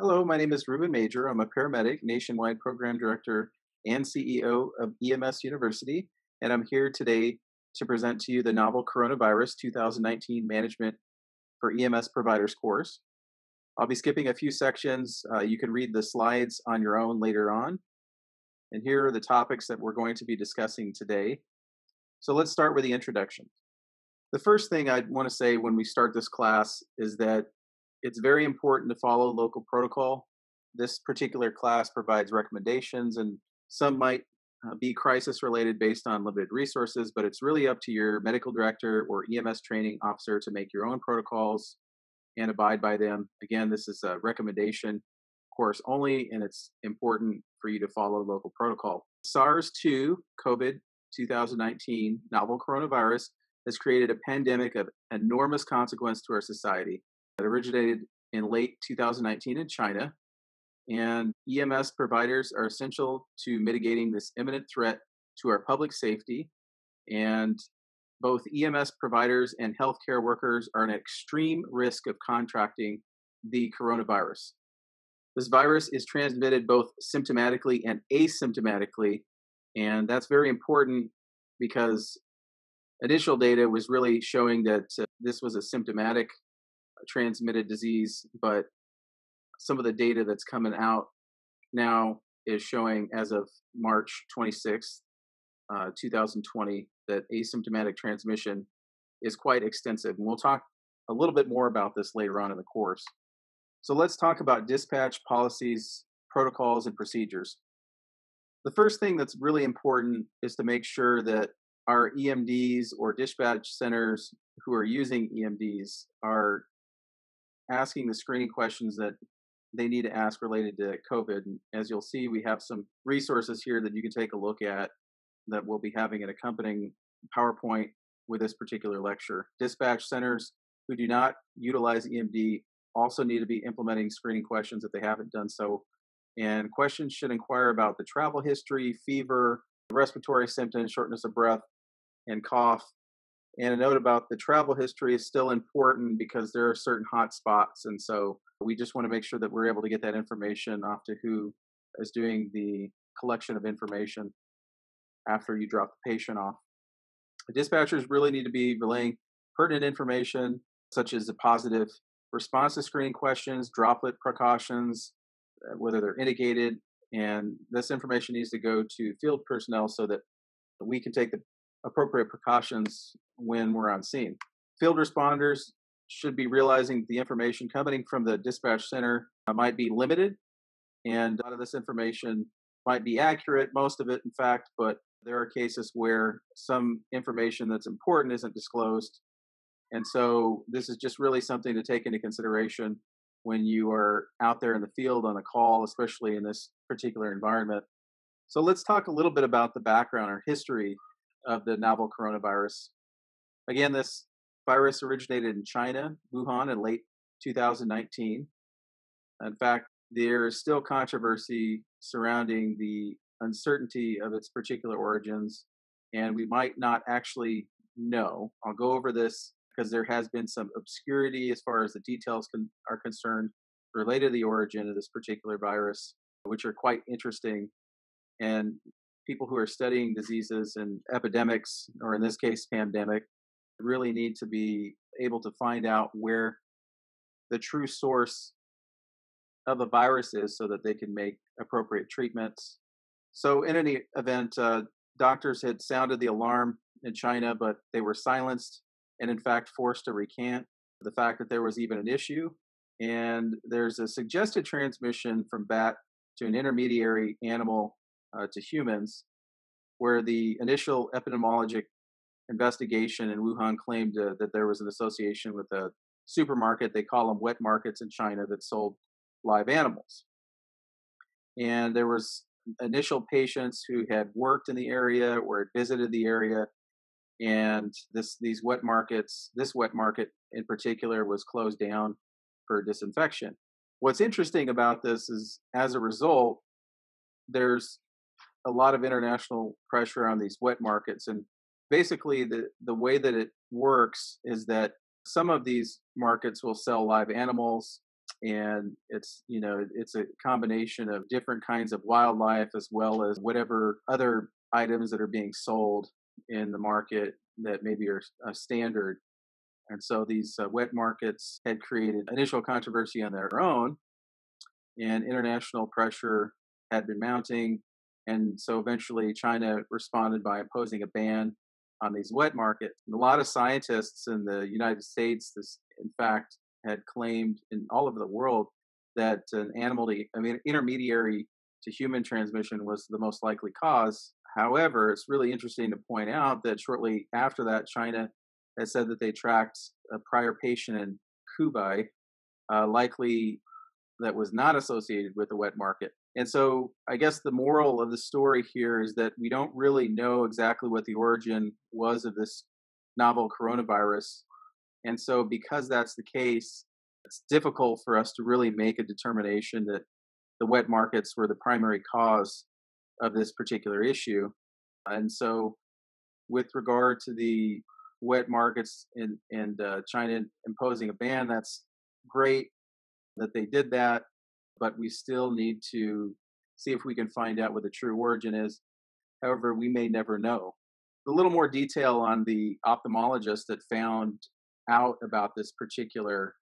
Hello, my name is Ruben Major. I'm a paramedic, nationwide program director, and CEO of EMS University, and I'm here today to present to you the Novel Coronavirus 2019 Management for EMS Providers course. I'll be skipping a few sections. You can read the slides on your own later on. And here are the topics that we're going to be discussing today. So let's start with the introduction. The first thing I want to say when we start this class is that it's very important to follow local protocol. This particular class provides recommendations, and some might be crisis related based on limited resources, but it's really up to your medical director or EMS training officer to make your own protocols and abide by them. Again, this is a recommendation course only, and it's important for you to follow local protocol. SARS-2 COVID 2019 novel coronavirus has created a pandemic of enormous consequence to our society. It originated in late 2019 in China, and EMS providers are essential to mitigating this imminent threat to our public safety. And both EMS providers and healthcare workers are at extreme risk of contracting the coronavirus. This virus is transmitted both symptomatically and asymptomatically, and that's very important because initial data was really showing that this was a symptomatic transmitted disease, but some of the data that's coming out now is showing, as of March 26th, 2020, that asymptomatic transmission is quite extensive. And we'll talk a little bit more about this later on in the course. So let's talk about dispatch policies, protocols, and procedures. The first thing that's really important is to make sure that our EMDs or dispatch centers who are using EMDs are asking the screening questions that they need to ask related to COVID. And as you'll see, we have some resources here that you can take a look at that we'll be having an accompanying PowerPoint with this particular lecture. Dispatch centers who do not utilize EMD also need to be implementing screening questions if they haven't done so. And questions should inquire about the travel history, fever, respiratory symptoms, shortness of breath, and cough. And a note about the travel history is still important because there are certain hot spots. And so we just want to make sure that we're able to get that information off to who is doing the collection of information after you drop the patient off. The dispatchers really need to be relaying pertinent information, such as the positive response to screening questions, droplet precautions, whether they're indicated. And this information needs to go to field personnel so that we can take the appropriate precautions when we're on scene. Field responders should be realizing the information coming from the dispatch center might be limited, and a lot of this information might be accurate, most of it in fact, but there are cases where some information that's important isn't disclosed. And so this is just really something to take into consideration when you are out there in the field on a call, especially in this particular environment. So let's talk a little bit about the background or history of the novel coronavirus. Again, this virus originated in China, Wuhan, in late 2019. In fact, there is still controversy surrounding the uncertainty of its particular origins, and we might not actually know. I'll go over this because there has been some obscurity as far as the details are concerned related to the origin of this particular virus, which are quite interesting. And people who are studying diseases and epidemics, or in this case, pandemic, really need to be able to find out where the true source of the virus is so that they can make appropriate treatments. So in any event, doctors had sounded the alarm in China, but they were silenced and in fact forced to recant the fact that there was even an issue. And there's a suggested transmission from bat to an intermediary animal to humans, where the initial epidemiologic investigation in Wuhan claimed that there was an association with a supermarket, they call them wet markets in China, that sold live animals. And there was initial patients who had worked in the area or had visited the area, and this wet market in particular was closed down for disinfection. What's interesting about this is, as a result, there's a lot of international pressure on these wet markets. And basically the way that it works is that some of these markets will sell live animals And it's, you know, it's a combination of different kinds of wildlife as well as whatever other items that are being sold in the market that maybe are standard. And so these wet markets had created initial controversy on their own, and international pressure had been mounting. And so eventually China responded by imposing a ban on these wet markets. And a lot of scientists in the United States, in fact, had claimed in all over the world that an intermediary to human transmission was the most likely cause. However, it's really interesting to point out that shortly after that, China has said that they tracked a prior patient in Hubei, likely that was not associated with the wet market. And so I guess the moral of the story here is that we don't really know exactly what the origin was of this novel coronavirus. And so because that's the case, it's difficult for us to really make a determination that the wet markets were the primary cause of this particular issue. And so with regard to the wet markets and China imposing a ban, that's great that they did that, but we still need to see if we can find out what the true origin is. However, we may never know. A little more detail on the ophthalmologist that found out about this particular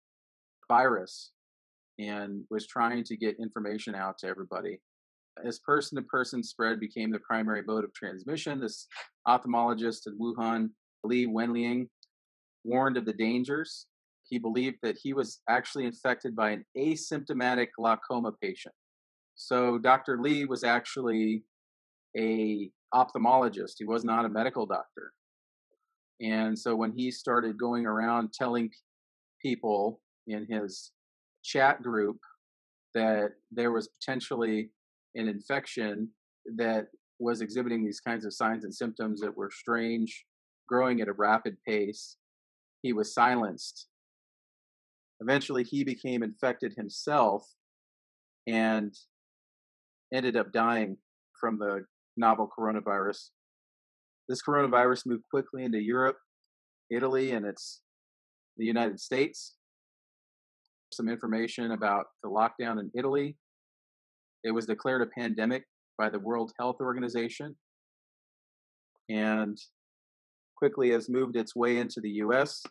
virus and was trying to get information out to everybody. As person-to-person spread became the primary mode of transmission, this ophthalmologist in Wuhan, Li Wenliang, warned of the dangers. He believed that he was actually infected by an asymptomatic glaucoma patient. So Dr. Li was actually an ophthalmologist. He was not a medical doctor. And so when he started going around telling people in his chat group that there was potentially an infection that was exhibiting these kinds of signs and symptoms that were strange, growing at a rapid pace, he was silenced. Eventually, he became infected himself and ended up dying from the novel coronavirus. This coronavirus moved quickly into Europe, Italy, and the United States. Some information about the lockdown in Italy. It was declared a pandemic by the World Health Organization and quickly has moved its way into the U.S.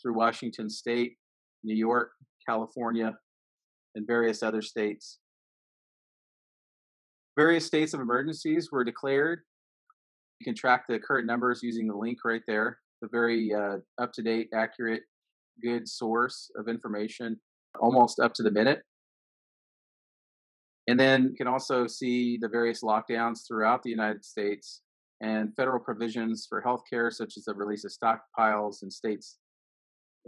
through Washington State, New York, California, and various other states. Various states of emergencies were declared. You can track the current numbers using the link right there. It's a very up-to-date, accurate, good source of information, almost up to the minute. And then you can also see the various lockdowns throughout the United States and federal provisions for healthcare, such as the release of stockpiles in states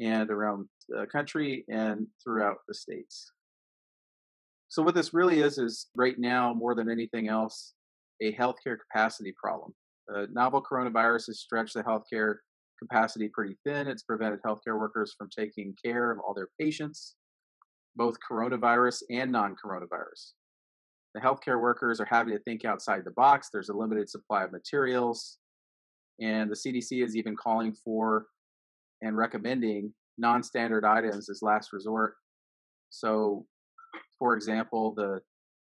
and around the country and throughout the states. So what this really is right now, more than anything else, a healthcare capacity problem. The novel coronavirus has stretched the healthcare capacity pretty thin. It's prevented healthcare workers from taking care of all their patients, both coronavirus and non-coronavirus. The healthcare workers are having to think outside the box. There's a limited supply of materials, and the CDC is even calling for and recommending non-standard items as last resort. So, for example, the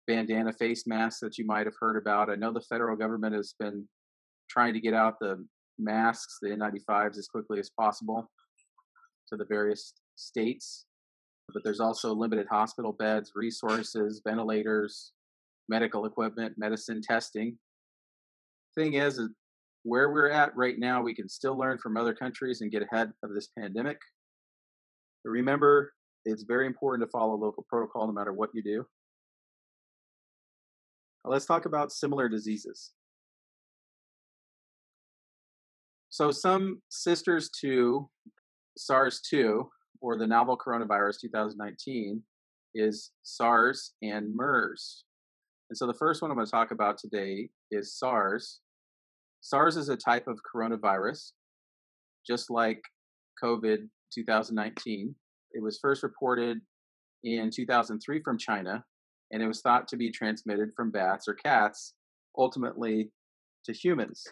bandana face masks that you might have heard about. I know the federal government has been trying to get out the masks, the N95s, as quickly as possible to the various states. But there's also limited hospital beds, resources, ventilators, medical equipment, medicine testing. Thing is where we're at right now, we can still learn from other countries and get ahead of this pandemic. But remember, it's very important to follow local protocol no matter what you do. Now, let's talk about similar diseases. So some sisters to SARS-2, or the novel coronavirus 2019, is SARS and MERS. And so the first one I'm going to talk about today is SARS. SARS is a type of coronavirus, just like COVID 2019. It was first reported in 2003 from China, and it was thought to be transmitted from bats or cats, ultimately to humans.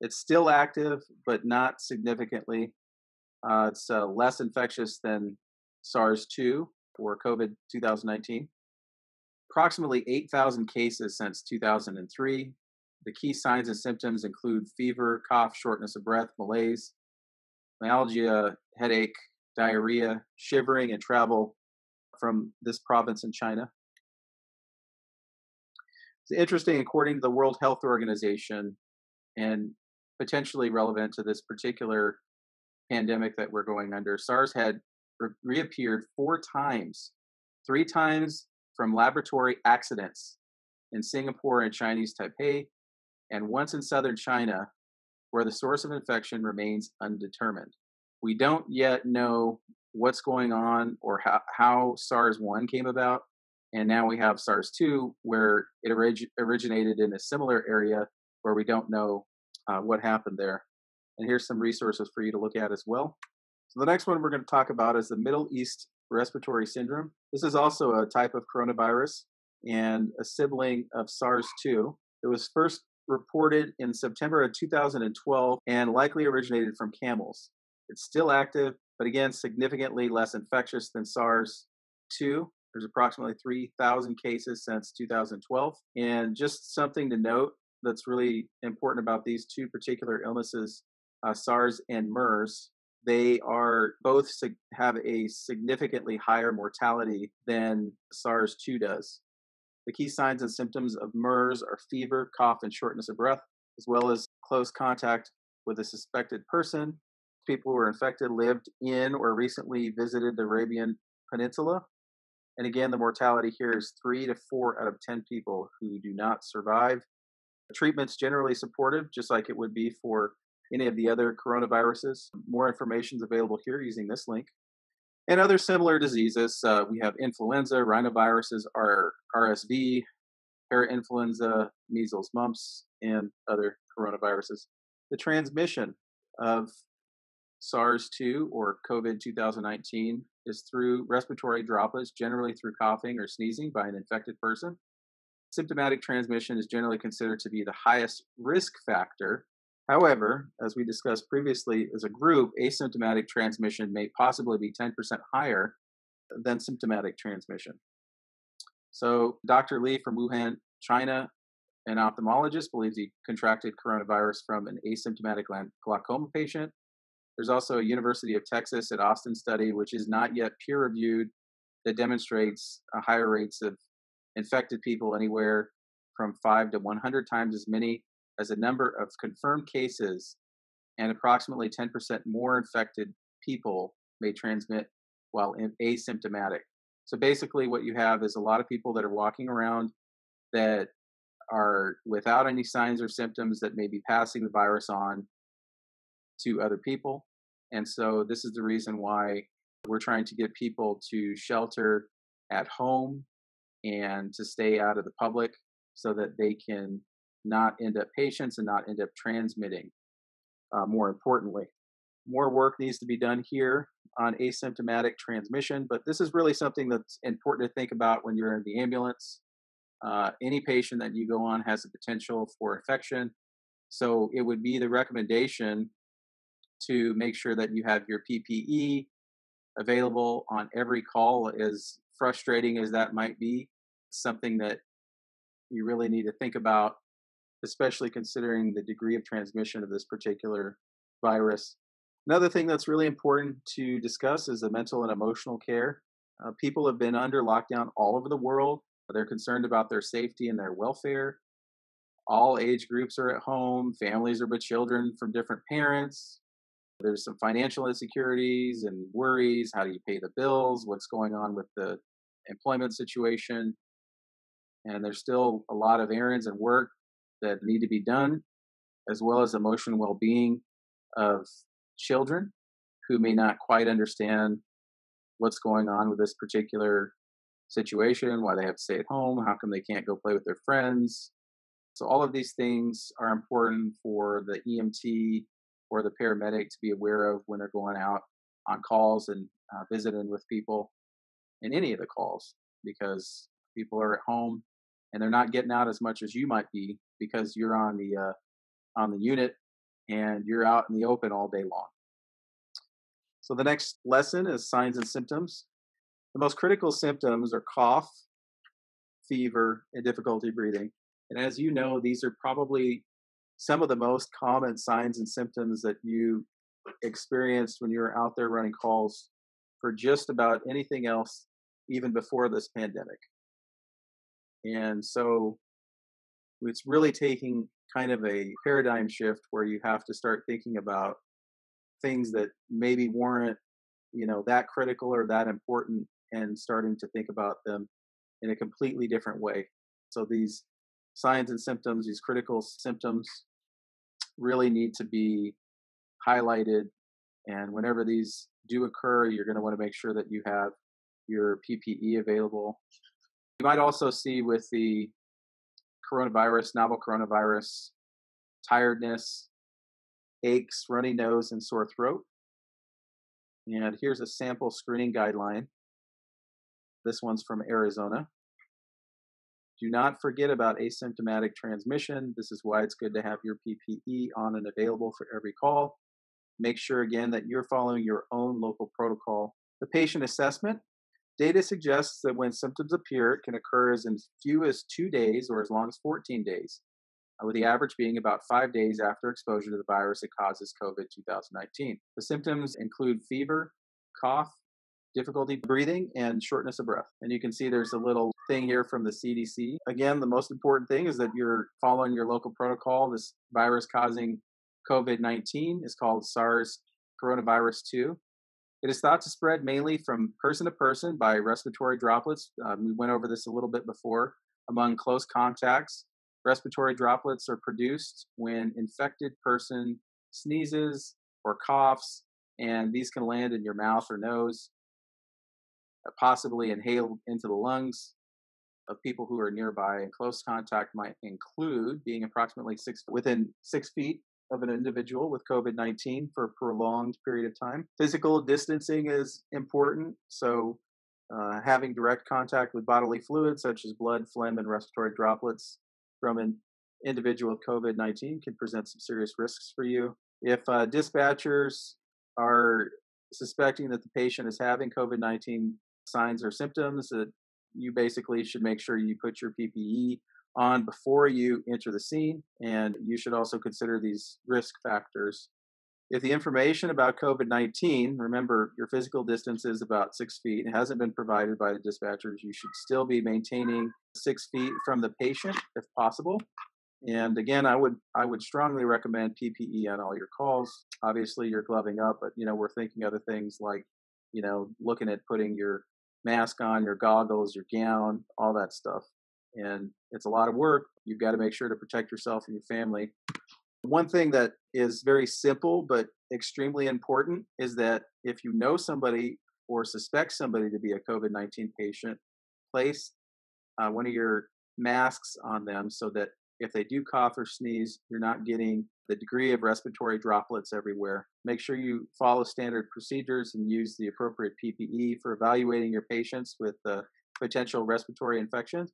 It's still active, but not significantly. It's less infectious than SARS-2, for COVID 2019. Approximately 8,000 cases since 2003. The key signs and symptoms include fever, cough, shortness of breath, malaise, myalgia, headache, diarrhea, shivering, and travel from this province in China. It's interesting, according to the World Health Organization, and potentially relevant to this particular pandemic that we're going under, SARS had reappeared three times from laboratory accidents in Singapore and Chinese Taipei, and once in southern China, where the source of infection remains undetermined. We don't yet know what's going on or how SARS-1 came about, and now we have SARS-2, where it originated in a similar area where we don't know what happened there. And here's some resources for you to look at as well. So the next one we're going to talk about is the Middle East Respiratory Syndrome. This is also a type of coronavirus and a sibling of SARS-2. It was first reported in September of 2012 and likely originated from camels. It's still active, but again, significantly less infectious than SARS-2. There's approximately 3,000 cases since 2012. And just something to note that's really important about these two particular illnesses, SARS and MERS, they are both have a significantly higher mortality than SARS-2 does. The key signs and symptoms of MERS are fever, cough, and shortness of breath, as well as close contact with a suspected person. People who were infected lived in or recently visited the Arabian Peninsula. And again, the mortality here is 3 to 4 out of 10 people who do not survive. The treatment's generally supportive, just like it would be for any of the other coronaviruses. More information is available here using this link. And other similar diseases, we have influenza, rhinoviruses, RSV, parainfluenza, measles, mumps, and other coronaviruses. The transmission of SARS-2 or COVID-19 is through respiratory droplets, generally through coughing or sneezing by an infected person. Symptomatic transmission is generally considered to be the highest risk factor. However, as we discussed previously, as a group, asymptomatic transmission may possibly be 10% higher than symptomatic transmission. So Dr. Li from Wuhan, China, an ophthalmologist, believes he contracted coronavirus from an asymptomatic glaucoma patient. There's also a University of Texas at Austin study, which is not yet peer-reviewed, that demonstrates higher rates of infected people anywhere from 5 to 100 times as many as the number of confirmed cases, and approximately 10% more infected people may transmit while asymptomatic. So basically what you have is a lot of people that are walking around that are without any signs or symptoms that may be passing the virus on to other people. And so this is the reason why we're trying to get people to shelter at home and to stay out of the public so that they can not end up patients and not end up transmitting, more importantly. More work needs to be done here on asymptomatic transmission, but this is really something that's important to think about when you're in the ambulance. Any patient that you go on has the potential for infection, so it would be the recommendation to make sure that you have your PPE available on every call. As frustrating as that might be, it's something that you really need to think about, especially considering the degree of transmission of this particular virus. Another thing that's really important to discuss is the mental and emotional care. People have been under lockdown all over the world. They're concerned about their safety and their welfare. All age groups are at home. Families are with children from different parents. There's some financial insecurities and worries. How do you pay the bills? What's going on with the employment situation? And there's still a lot of errands and work that need to be done, as well as emotional well-being of children who may not quite understand what's going on with this particular situation, why they have to stay at home, how come they can't go play with their friends. So all of these things are important for the EMT or the paramedic to be aware of when they're going out on calls and visiting with people in any of the calls, because people are at home and they're not getting out as much as you might be, because you're on the unit and you're out in the open all day long. So the next lesson is signs and symptoms. The most critical symptoms are cough, fever, and difficulty breathing. And as you know, these are probably some of the most common signs and symptoms that you experienced when you were out there running calls for just about anything else, even before this pandemic. And so it's really taking kind of a paradigm shift where you have to start thinking about things that maybe weren't, you know, that critical or that important, and starting to think about them in a completely different way. So these signs and symptoms, these critical symptoms, really need to be highlighted. And whenever these do occur, you're going to want to make sure that you have your PPE available. You might also see with the coronavirus, novel coronavirus, tiredness, aches, runny nose, and sore throat. And here's a sample screening guideline. This one's from Arizona. Do not forget about asymptomatic transmission. This is why it's good to have your PPE on and available for every call. Make sure, again, that you're following your own local protocol. The patient assessment. Data suggests that when symptoms appear, it can occur as few as 2 days or as long as 14 days, with the average being about 5 days after exposure to the virus that causes COVID-19. The symptoms include fever, cough, difficulty breathing, and shortness of breath. And you can see there's a little thing here from the CDC. Again, the most important thing is that you're following your local protocol. This virus causing COVID-19 is called SARS-CoV-2. It is thought to spread mainly from person to person by respiratory droplets. We went over this a little bit before. Among close contacts, respiratory droplets are produced when infected person sneezes or coughs, and these can land in your mouth or nose, possibly inhaled into the lungs of people who are nearby. And close contact might include being approximately within 6 feet of an individual with COVID-19 for a prolonged period of time. Physical distancing is important, so having direct contact with bodily fluids such as blood, phlegm, and respiratory droplets from an individual with COVID-19 can present some serious risks for you. If dispatchers are suspecting that the patient is having COVID-19 signs or symptoms, that you basically should make sure you put your PPE on before you enter the scene, and you should also consider these risk factors. If the information about COVID-19, remember your physical distance is about 6 feet, it hasn't been provided by the dispatchers, you should still be maintaining 6 feet from the patient if possible. And again, I would strongly recommend PPE on all your calls. Obviously you're gloving up, but you know, we're thinking other things like, you know, looking at putting your mask on, your goggles, your gown, all that stuff. And it's a lot of work. You've got to make sure to protect yourself and your family. One thing that is very simple but extremely important is that if you know somebody or suspect somebody to be a COVID-19 patient, place one of your masks on them so that if they do cough or sneeze, you're not getting the degree of respiratory droplets everywhere. Make sure you follow standard procedures and use the appropriate PPE for evaluating your patients with potential respiratory infections,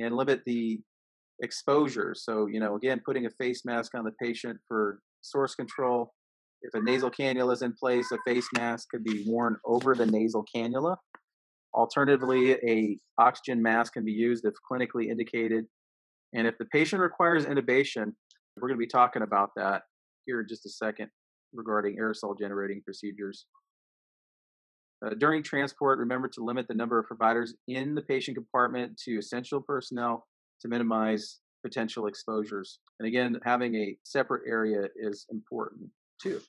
and limit the exposure. So, you know, again, putting a face mask on the patient for source control. If a nasal cannula is in place, a face mask could be worn over the nasal cannula. Alternatively, an oxygen mask can be used if clinically indicated. And if the patient requires intubation, we're going to be talking about that here in just a second regarding aerosol generating procedures. During transport, remember to limit the number of providers in the patient compartment to essential personnel to minimize potential exposures. And again, having a separate area is important too.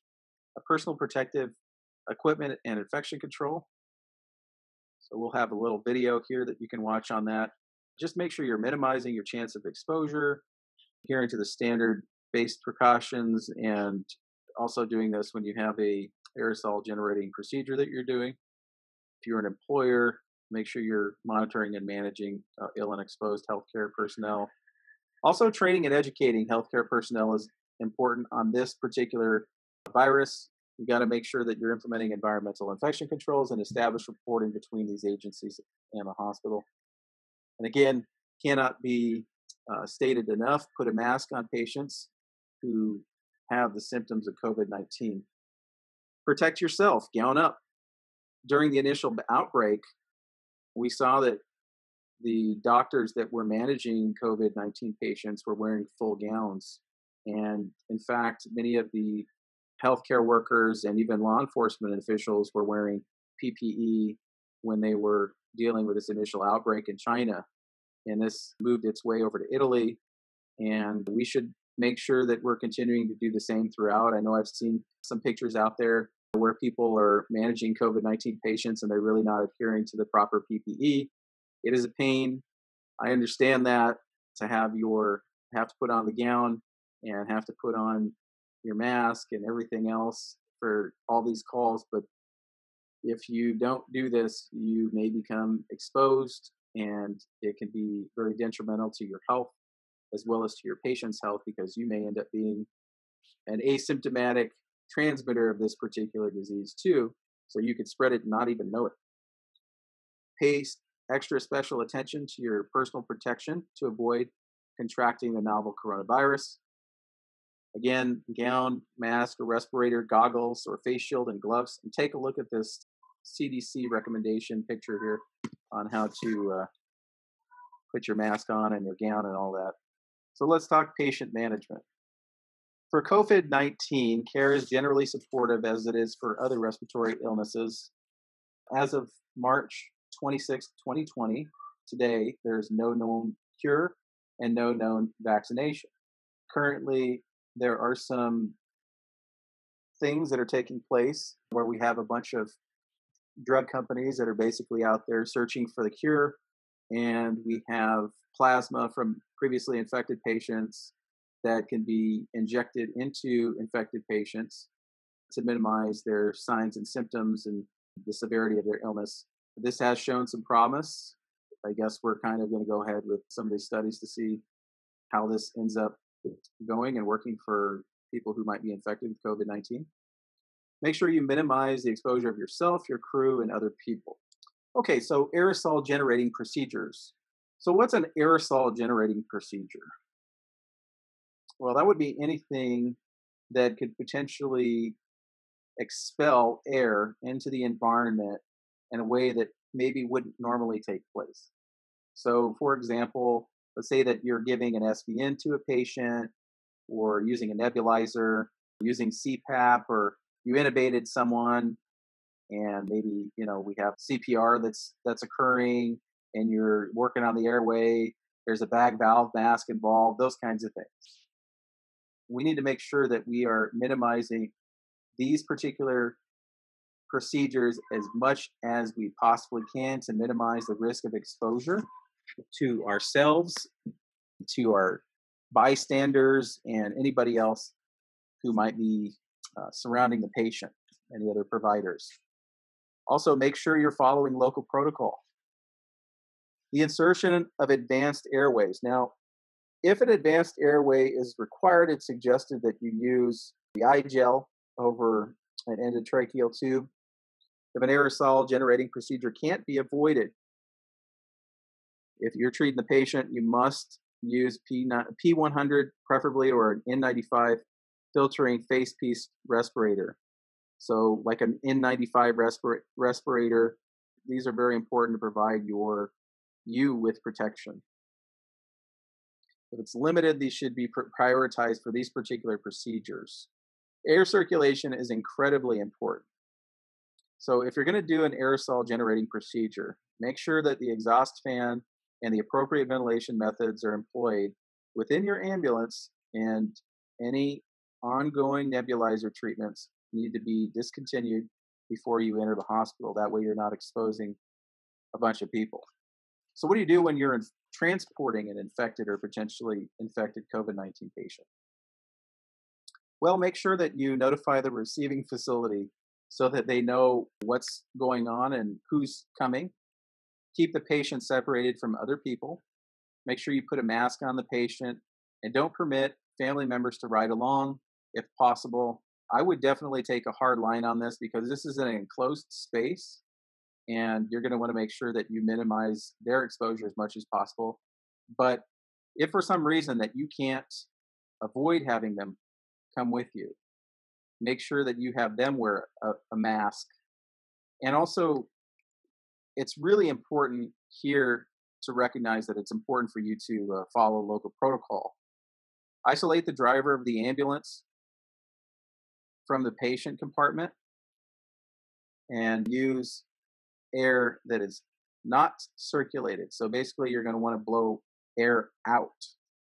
Personal protective equipment and infection control. So we'll have a little video here that you can watch on that. Just make sure you're minimizing your chance of exposure, adhering to the standard-based precautions, and also doing this when you have a aerosol generating procedure that you're doing. If you're an employer, make sure you're monitoring and managing ill and exposed healthcare personnel. Also, training and educating healthcare personnel is important on this particular virus. You got to make sure that you're implementing environmental infection controls and establish reporting between these agencies and the hospital. And again, cannot be stated enough, put a mask on patients who have the symptoms of COVID-19. Protect yourself, gown up. During the initial outbreak, we saw that the doctors that were managing COVID-19 patients were wearing full gowns. And in fact, many of the healthcare workers and even law enforcement officials were wearing PPE when they were dealing with this initial outbreak in China. And this moved its way over to Italy. And we should make sure that we're continuing to do the same throughout. I know I've seen some pictures out there where people are managing COVID-19 patients and they're really not adhering to the proper PPE. It is a pain. I understand that, to have to put on the gown and have to put on your mask and everything else for all these calls. But if you don't do this, you may become exposed, and it can be very detrimental to your health as well as to your patient's health, because you may end up being an asymptomatic transmitter of this particular disease too. So you could spread it and not even know it. Pay extra special attention to your personal protection to avoid contracting the novel coronavirus. Again, gown, mask, or respirator, goggles, or face shield and gloves. And take a look at this CDC recommendation picture here on how to put your mask on and your gown and all that. So let's talk patient management. For COVID-19, care is generally supportive as it is for other respiratory illnesses. As of March 26, 2020, today, there's no known cure and no known vaccination. Currently, there are some things that are taking place where we have a bunch of drug companies that are basically out there searching for the cure, and we have plasma from previously infected patients that can be injected into infected patients to minimize their signs and symptoms and the severity of their illness. This has shown some promise. I guess we're kind of going to go ahead with some of these studies to see how this ends up going and working for people who might be infected with COVID-19. Make sure you minimize the exposure of yourself, your crew, and other people. Okay, so aerosol generating procedures. So what's an aerosol generating procedure? Well, that would be anything that could potentially expel air into the environment in a way that maybe wouldn't normally take place. So, for example, let's say that you're giving an SVN to a patient, or using a nebulizer, using CPAP, or you intubated someone, and maybe, you know, we have CPR that's occurring, and you're working on the airway. There's a bag valve mask involved, those kinds of things. We need to make sure that we are minimizing these particular procedures as much as we possibly can to minimize the risk of exposure to ourselves, to our bystanders, and anybody else who might be surrounding the patient and the other providers. Also, make sure you're following local protocol. The insertion of advanced airways. Now, if an advanced airway is required, it's suggested that you use the i-gel over an endotracheal tube. If an aerosol generating procedure can't be avoided, if you're treating the patient, you must use P100 preferably, or an N95 filtering face piece respirator. So like an N95 respirator, these are very important to provide you with protection. If it's limited, these should be prioritized for these particular procedures. Air circulation is incredibly important. So if you're going to do an aerosol generating procedure, make sure that the exhaust fan and the appropriate ventilation methods are employed within your ambulance, and any ongoing nebulizer treatments need to be discontinued before you enter the hospital. That way you're not exposing a bunch of people. So what do you do when you're transporting an infected or potentially infected COVID-19 patient? Well, make sure that you notify the receiving facility so that they know what's going on and who's coming. Keep the patient separated from other people. Make sure you put a mask on the patient, and don't permit family members to ride along if possible. I would definitely take a hard line on this, because this is an enclosed space, and you're going to want to make sure that you minimize their exposure as much as possible. But if for some reason that you can't avoid having them come with you, make sure that you have them wear a mask. And also, it's really important here to recognize that it's important for you to follow local protocol. Isolate the driver of the ambulance from the patient compartment and use air that is not circulated. So basically, you're going to want to blow air out.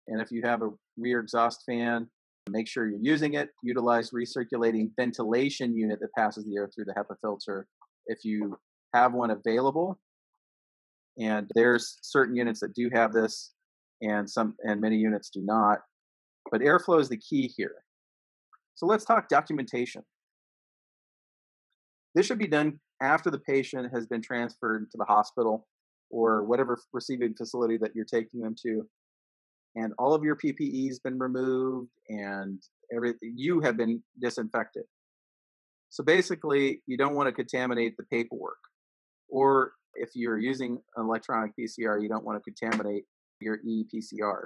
And if you have a rear exhaust fan, make sure you're using it. Utilize recirculating ventilation unit that passes the air through the HEPA filter if you have one available. And there's certain units that do have this, and many units do not. But airflow is the key here. So let's talk documentation. This should be done after the patient has been transferred to the hospital or whatever receiving facility that you're taking them to, and all of your PPE has been removed and everything, you have been disinfected. So basically, you don't want to contaminate the paperwork. Or if you're using an electronic PCR, you don't want to contaminate your ePCR.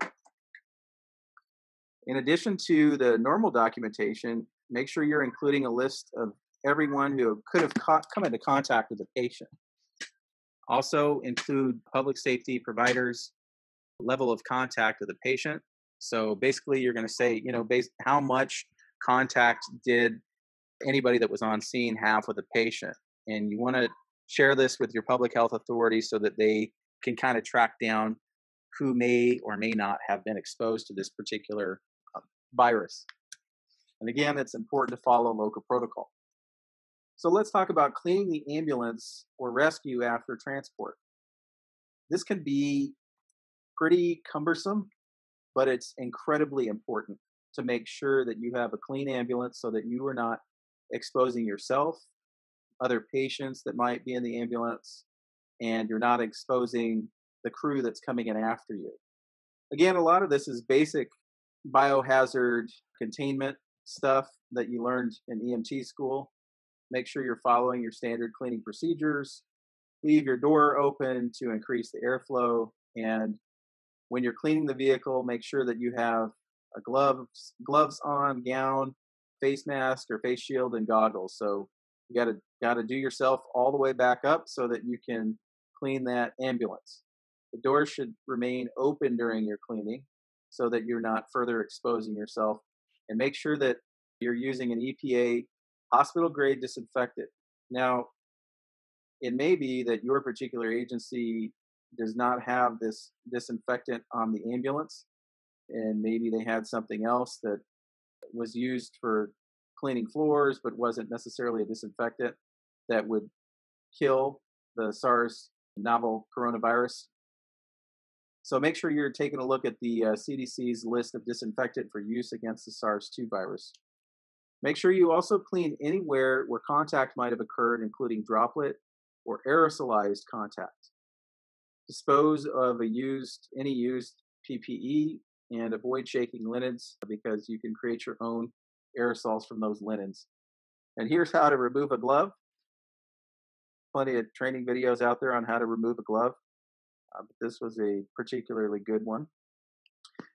In addition to the normal documentation, make sure you're including a list of everyone who could have come into contact with the patient. Also include public safety providers, level of contact with the patient. So basically you're going to say, you know, how much contact did anybody that was on scene have with the patient? And you want to share this with your public health authorities so that they can kind of track down who may or may not have been exposed to this particular virus. And again, it's important to follow local protocol. So let's talk about cleaning the ambulance or rescue after transport. This can be pretty cumbersome, but it's incredibly important to make sure that you have a clean ambulance so that you are not exposing yourself, other patients that might be in the ambulance, and you're not exposing the crew that's coming in after you. Again, a lot of this is basic biohazard containment stuff that you learned in EMT school. Make sure you're following your standard cleaning procedures. Leave your door open to increase the airflow. And when you're cleaning the vehicle, make sure that you have a gloves on, gown, face mask or face shield, and goggles. So you gotta do yourself all the way back up so that you can clean that ambulance. The door should remain open during your cleaning so that you're not further exposing yourself. And make sure that you're using an EPA hospital-grade disinfectant. Now, it may be that your particular agency does not have this disinfectant on the ambulance, and maybe they had something else that was used for cleaning floors but wasn't necessarily a disinfectant that would kill the SARS novel coronavirus. So make sure you're taking a look at the CDC's list of disinfectant for use against the SARS-2 virus. Make sure you also clean anywhere where contact might have occurred, including droplet or aerosolized contact. Dispose of any used PPE and avoid shaking linens because you can create your own aerosols from those linens. And here's how to remove a glove. Plenty of training videos out there on how to remove a glove. But this was a particularly good one.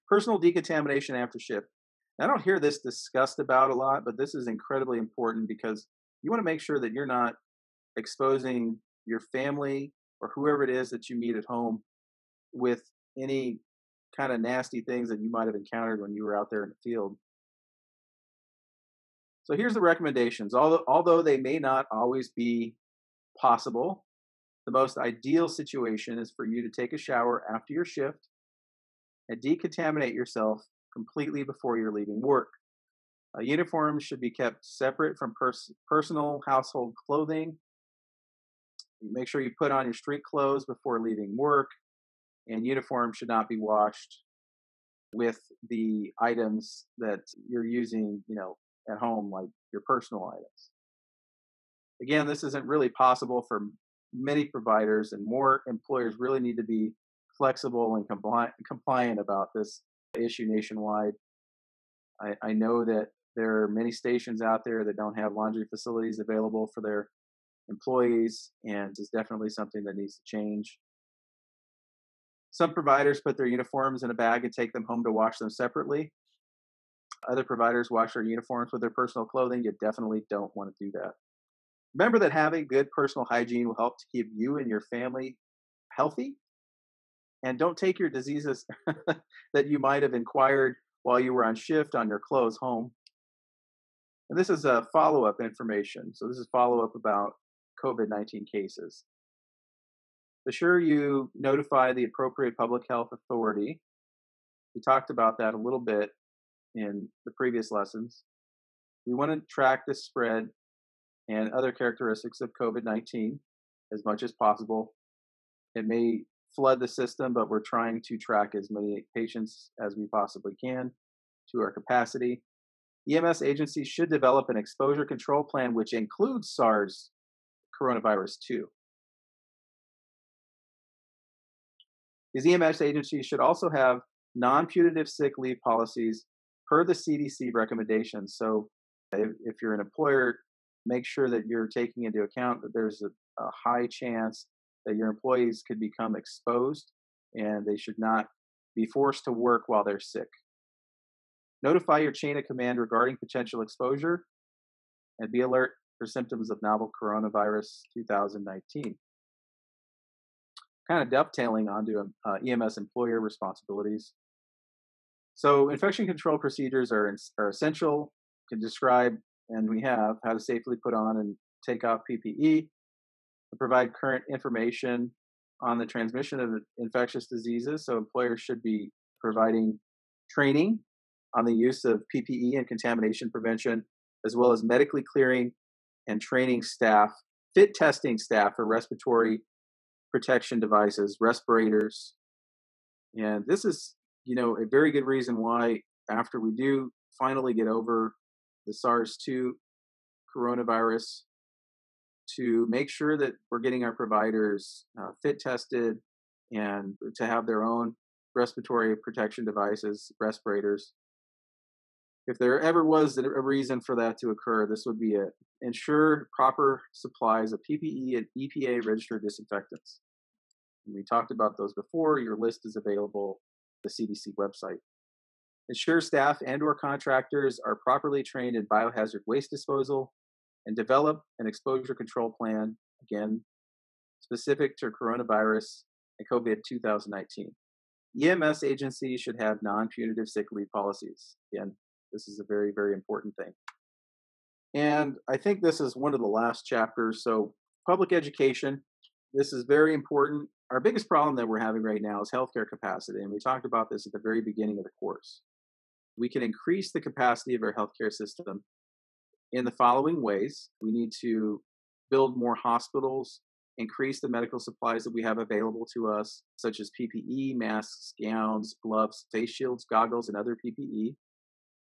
Personal decontamination after shift. I don't hear this discussed about a lot, but this is incredibly important because you want to make sure that you're not exposing your family or whoever it is that you meet at home with any kind of nasty things that you might have encountered when you were out there in the field. So here's the recommendations. Although they may not always be possible, the most ideal situation is for you to take a shower after your shift and decontaminate yourself completely before you're leaving work. Uniforms should be kept separate from personal household clothing. Make sure you put on your street clothes before leaving work, and uniforms should not be washed with the items that you're using, you know, at home, like your personal items. Again, this isn't really possible for many providers, and more employers really need to be flexible and compliant about this issue nationwide. I know that there are many stations out there that don't have laundry facilities available for their employees, and it's definitely something that needs to change. Some providers put their uniforms in a bag and take them home to wash them separately. Other providers wash their uniforms with their personal clothing. You definitely don't want to do that. Remember that having good personal hygiene will help to keep you and your family healthy. And don't take your diseases that you might have acquired while you were on shift on your clothes home. And this is a follow-up information. So this is follow-up about COVID-19 cases. Be sure you notify the appropriate public health authority. We talked about that a little bit in the previous lessons. We want to track the spread and other characteristics of COVID-19 as much as possible. It may flood the system, but we're trying to track as many patients as we possibly can to our capacity. EMS agencies should develop an exposure control plan which includes SARS coronavirus 2. These EMS agencies should also have non-punitive sick leave policies per the CDC recommendations. So if you're an employer, make sure that you're taking into account that there's a high chance that your employees could become exposed, and they should not be forced to work while they're sick. Notify your chain of command regarding potential exposure, and be alert for symptoms of novel coronavirus 2019. Kind of dovetailing onto EMS employer responsibilities. So infection control procedures are essential, can describe, and we have, how to safely put on and take off PPE, to provide current information on the transmission of infectious diseases. So employers should be providing training on the use of PPE and contamination prevention, as well as medically clearing and training staff, fit testing staff for respiratory protection devices, respirators. And this is, you know, a very good reason why, after we do finally get over the SARS-2 coronavirus, to make sure that we're getting our providers fit tested and to have their own respiratory protection devices, respirators. If there ever was a reason for that to occur, this would be it. Ensure proper supplies of PPE and EPA registered disinfectants. And we talked about those before. Your list is available at the CDC website. Ensure staff and/or contractors are properly trained in biohazard waste disposal, and develop an exposure control plan, again, specific to coronavirus and COVID-19. EMS agencies should have non-punitive sick leave policies. Again, this is a very, very important thing. And I think this is one of the last chapters. So public education, this is very important. Our biggest problem that we're having right now is healthcare capacity. And we talked about this at the very beginning of the course. We can increase the capacity of our healthcare system in the following ways. We need to build more hospitals, increase the medical supplies that we have available to us, such as PPE, masks, gowns, gloves, face shields, goggles, and other PPE.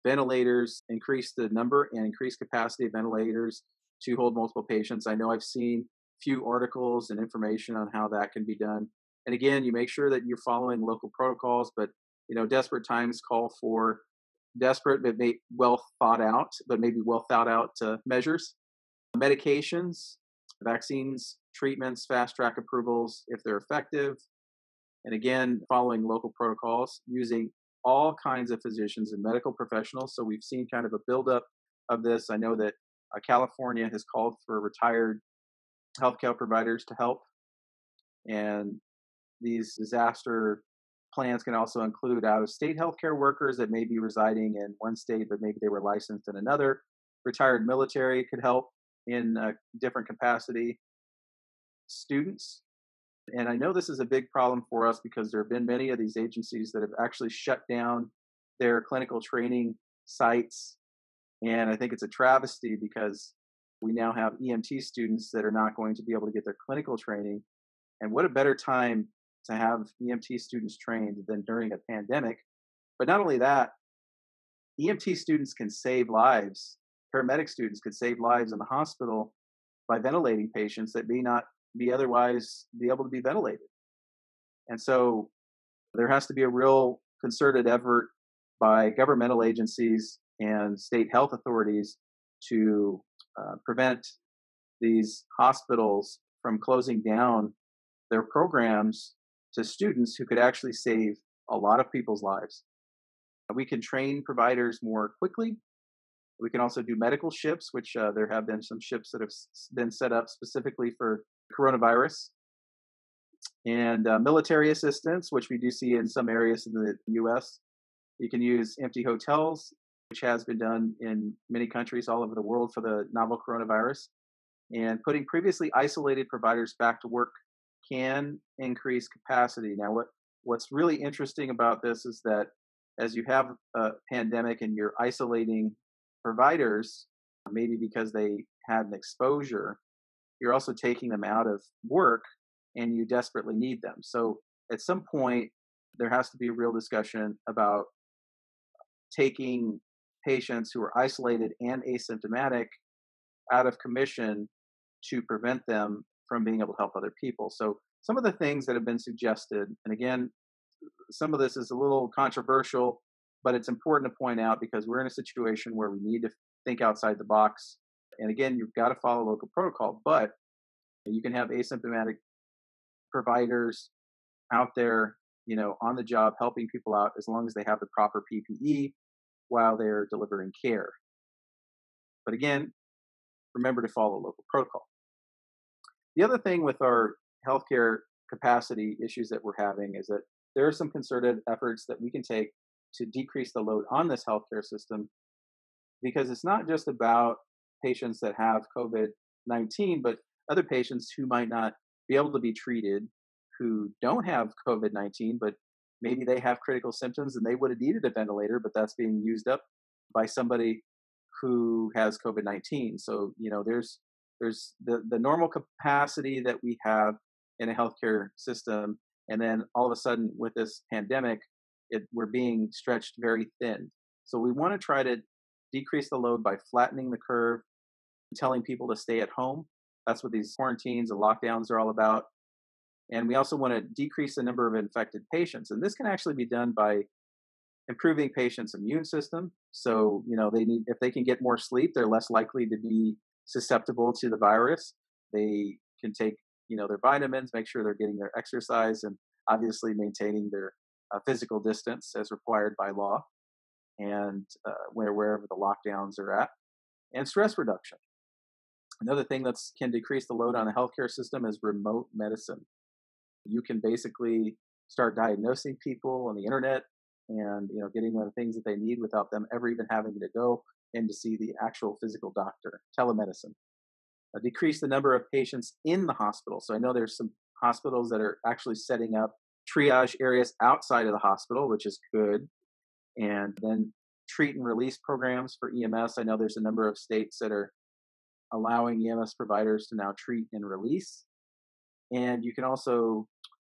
Ventilators, increase the number and increase capacity of ventilators to hold multiple patients. I know I've seen a few articles and information on how that can be done. And again, you make sure that you're following local protocols, but you know, desperate times call for desperate, but maybe well thought out measures. Medications, vaccines, treatments, fast track approvals if they're effective. And again, following local protocols, using all kinds of physicians and medical professionals. So we've seen kind of a buildup of this. I know that California has called for retired healthcare providers to help. And these disaster plans can also include out-of-state healthcare workers that may be residing in one state, but maybe they were licensed in another. Retired military could help in a different capacity. Students. And I know this is a big problem for us because there have been many of these agencies that have actually shut down their clinical training sites. And I think it's a travesty because we now have EMT students that are not going to be able to get their clinical training. And what a better time to have EMT students trained than during a pandemic. But not only that, EMT students can save lives. Paramedic students could save lives in the hospital by ventilating patients that may not be otherwise be able to be ventilated. And so there has to be a real concerted effort by governmental agencies and state health authorities to prevent these hospitals from closing down their programs to students who could actually save a lot of people's lives. We can train providers more quickly We can also do medical ships, which there have been some ships that have been set up specifically for coronavirus. And military assistance, which we do see in some areas in the U.S. You can use empty hotels, which has been done in many countries all over the world for the novel coronavirus. And putting previously isolated providers back to work can increase capacity. Now, what's really interesting about this is that as you have a pandemic and you're isolating providers, maybe because they had an exposure, you're also taking them out of work and you desperately need them. So at some point, there has to be a real discussion about taking patients who are isolated and asymptomatic out of commission to prevent them from being able to help other people. So some of the things that have been suggested, and again, some of this is a little controversial, but it's important to point out because we're in a situation where we need to think outside the box. And again, you've got to follow local protocol, but you can have asymptomatic providers out there, you know, on the job, helping people out as long as they have the proper PPE while they're delivering care. But again, remember to follow local protocol. The other thing with our healthcare capacity issues that we're having is that there are some concerted efforts that we can take to decrease the load on this healthcare system, because it's not just about patients that have COVID-19, but other patients who might not be able to be treated, who don't have COVID-19, but maybe they have critical symptoms and they would have needed a ventilator, but that's being used up by somebody who has COVID-19. So, you know, there's the normal capacity that we have in a healthcare system. And then all of a sudden with this pandemic, we're being stretched very thin. So we want to try to decrease the load by flattening the curve, telling people to stay at home. That's what these quarantines and lockdowns are all about. And we also want to decrease the number of infected patients. And this can actually be done by improving patients' immune system. So, you know, if they can get more sleep, they're less likely to be susceptible to the virus. They can take, you know, their vitamins, make sure they're getting their exercise, and obviously maintaining their physical distance as required by law and wherever the lockdowns are at. And stress reduction. Another thing that can decrease the load on the healthcare system is remote medicine. You can basically start diagnosing people on the internet and, you know, getting the things that they need without them ever even having to go in to see the actual physical doctor. Telemedicine. Decrease the number of patients in the hospital. So I know there's some hospitals that are actually setting up triage areas outside of the hospital, which is good. And then treat and release programs for EMS. I know there's a number of states that are allowing EMS providers to now treat and release. And you can also,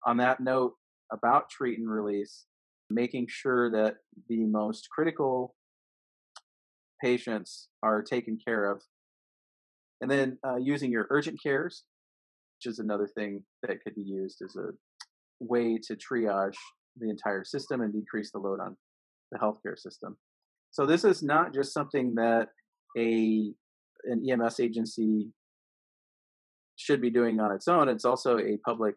on that note about treat and release, making sure that the most critical patients are taken care of. And then using your urgent cares, which is another thing that could be used as a way to triage the entire system and decrease the load on the healthcare system. So this is not just something that an EMS agency should be doing on its own. It's also a public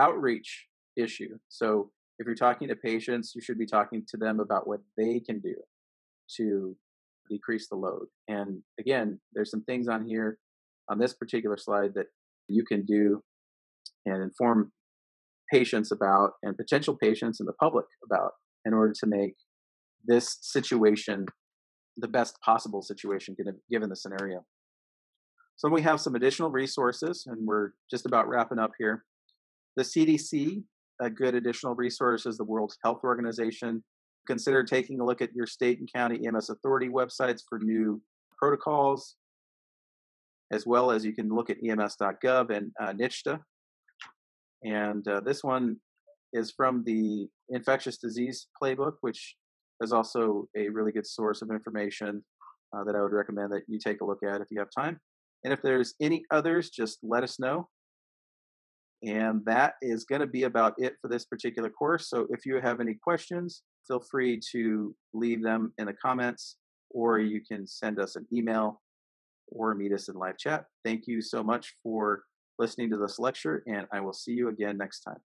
outreach issue. So if you're talking to patients, you should be talking to them about what they can do to decrease the load. And again, there's some things on here on this particular slide that you can do and inform patients about, and potential patients and the public about, in order to make this situation the best possible situation given the scenario. So we have some additional resources, and we're just about wrapping up here. The CDC, a good additional resource, is the World Health Organization. Consider taking a look at your state and county EMS authority websites for new protocols, as well as you can look at EMS.gov and NHTSA. And this one is from the Infectious Disease Playbook, which is also a really good source of information that I would recommend that you take a look at if you have time. And if there's any others, just let us know. And that is going to be about it for this particular course. So if you have any questions, feel free to leave them in the comments, or you can send us an email or meet us in live chat. Thank you so much for listening to this lecture, and I will see you again next time.